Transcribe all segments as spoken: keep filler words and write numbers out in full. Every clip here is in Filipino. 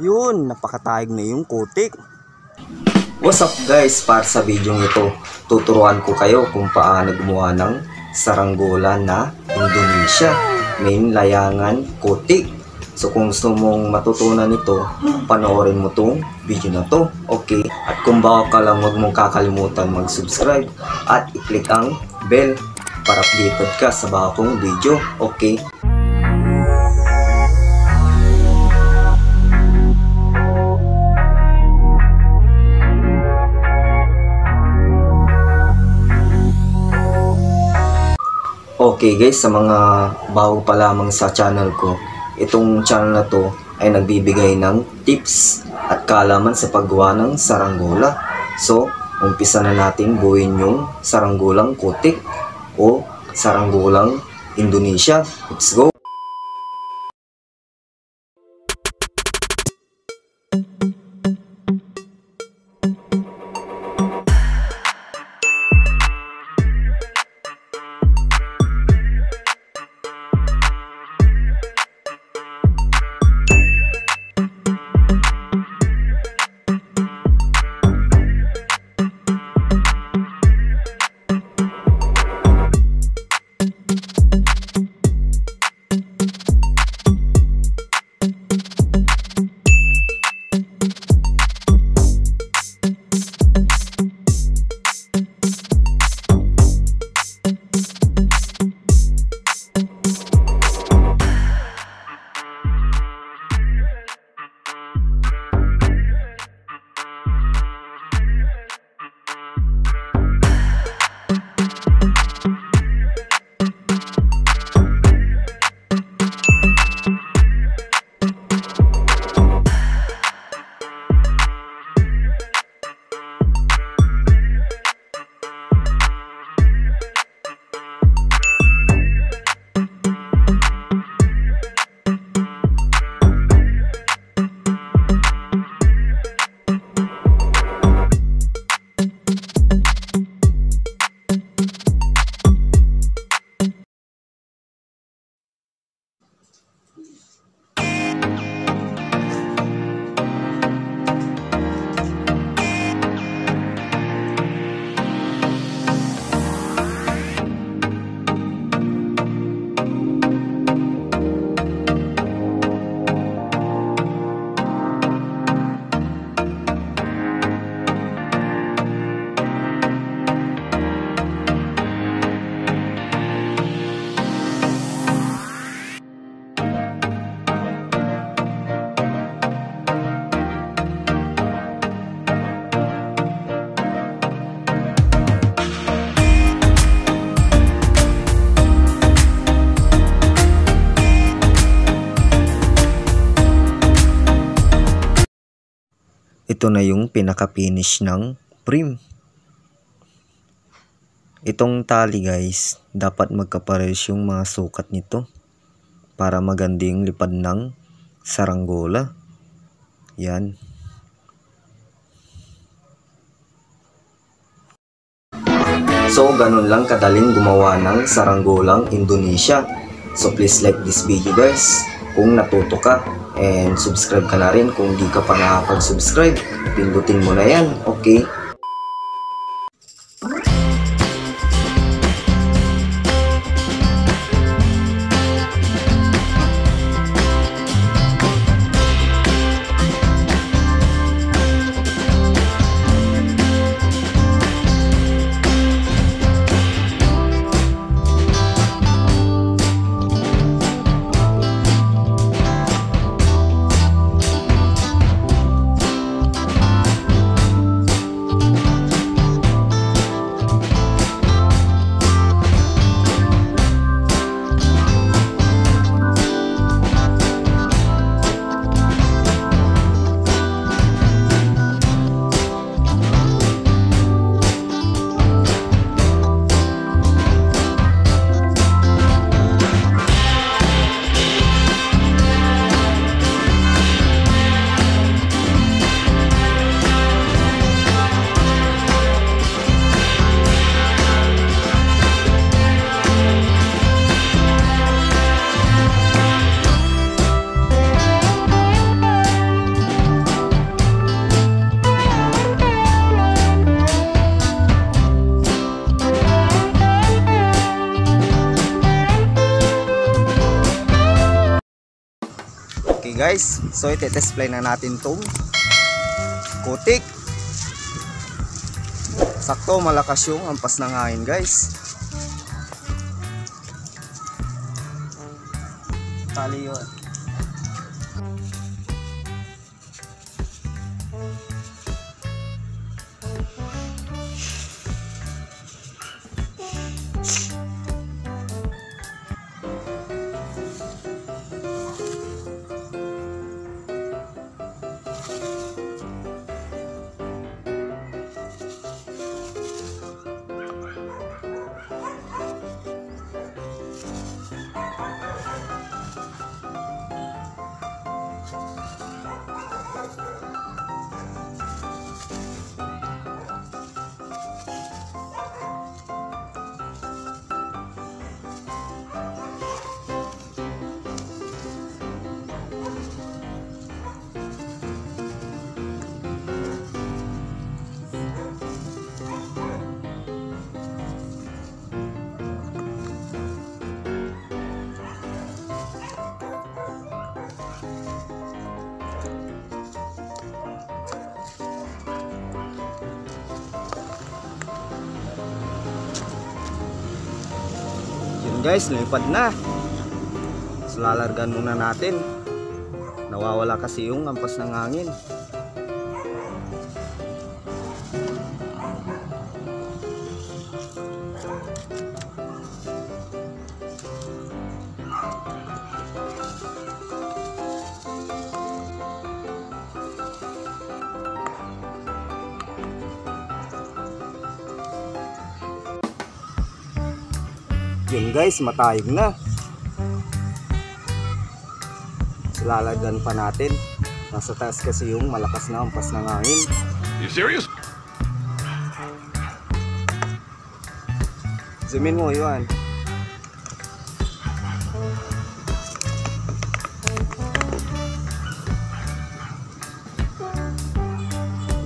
Yun, napakatayog na yung kutik. What's up guys? Para sa video ito, tuturuan ko kayo kung paano gumawa ng saranggola na Indonesia. Main layangan kutik. So kung gusto mong matutunan ito, panoorin mo tong video na to. Okay? At kung bago ka lang, huwag mong kakalimutan mag-subscribe at i-click ang bell para updated ka sa bago kong video. Okay? Okay guys, sa mga bago pa lamang sa channel ko, itong channel na to ay nagbibigay ng tips at kaalaman sa paggawa ng saranggola. So, umpisa na natin buuin yung saranggolang kutik o saranggolang Indonesia. Let's go! Ito na yung pinaka-finish ng prim. Itong tali guys, dapat magkapares yung mga sukat nito para maganda yung lipad ng saranggola. Yan. So ganun lang kadaling gumawa ng saranggolang Indonesia. So please like this video guys kung natuto ka. And subscribe ka na rin kung di ka pa nakapag-subscribe. Pindutin mo na yan. Okay? Okay guys, so iti-display na natin itong kutik. Sakto, malakas yung ampas ng hangin guys. Tali yun. Guys, lipad na. So, lalargan muna natin. Nawawala kasi yung ampas ng hangin. Yun guys, matayog na. So, lalagyan pa natin. Nasa taas kasi yung malakas na ampas ng hangin. You serious? Zoom in mo, Yuan.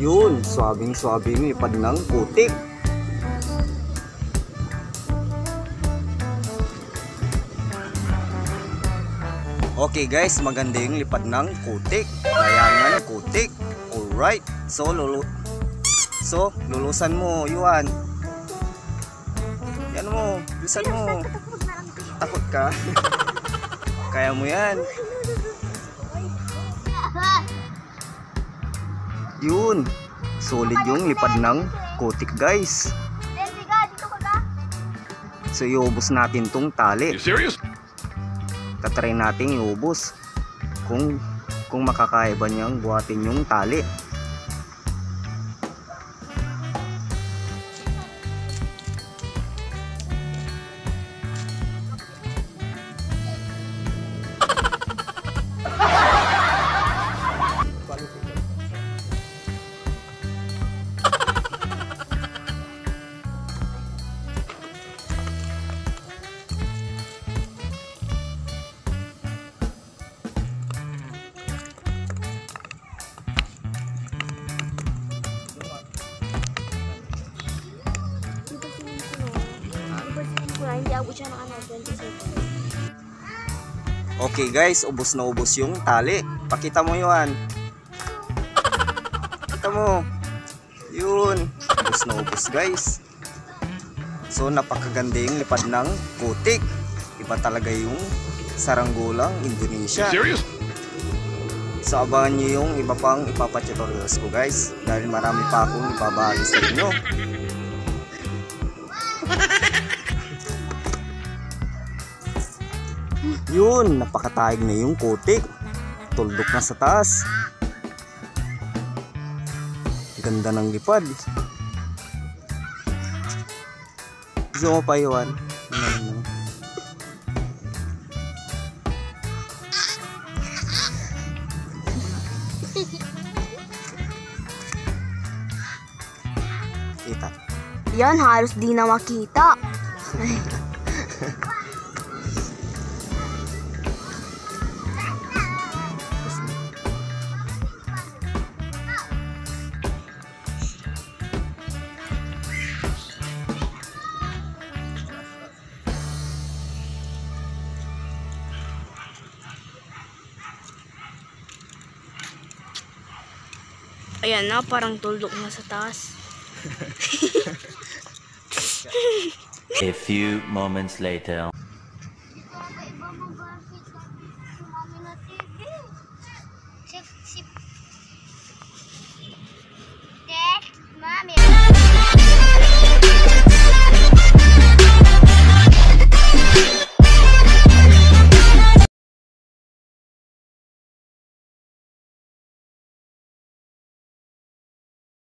Yun, swabing-swabing ipad ng putik. Okay guys, maganda yung lipad ng kutik. Bayangan, kutik. Alright. So, lulu so lulusan mo, Yuan. Yan mo. Lulusan mo. Takot ka? Kaya mo yan. Yun. Solid yung lipad ng kutik guys. So, iubos natin tong tali. You serious? Tatry natin iubos kung kung makakaiba niyang buhatin yung tali. Okay guys, ubos na ubos yung tali. Pakita mo yun. Pakita mo. Yun. Ubos na ubos guys. So napakaganda yung lipad ng kutik. Iba talaga yung saranggolang Indonesia. Serious? So abangan nyo yung iba pang ipapatutorials ko guys. Dahil marami pa akong ipabahagi sa inyo. Yun, napakatayog na yung kutik. Tuldok na sa taas. Ganda ng lipad. Gusto mo pa, Yuan? Kita. Yan, halos di na makita. Ayan na, parang tuldok na sa taas. A few moments later.